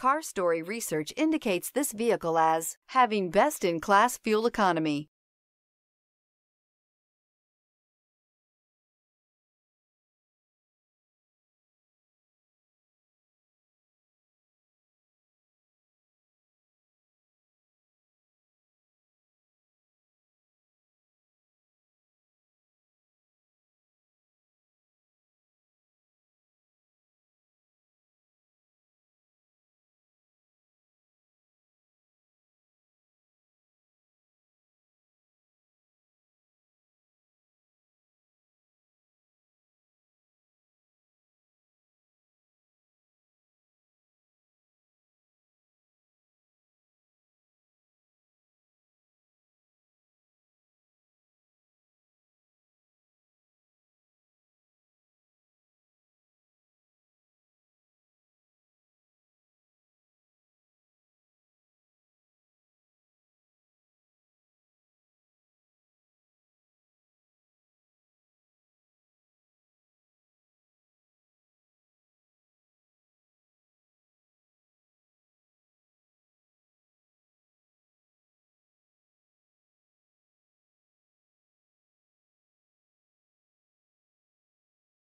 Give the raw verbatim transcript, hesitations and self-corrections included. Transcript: CarStory research indicates this vehicle as having best-in-class fuel economy.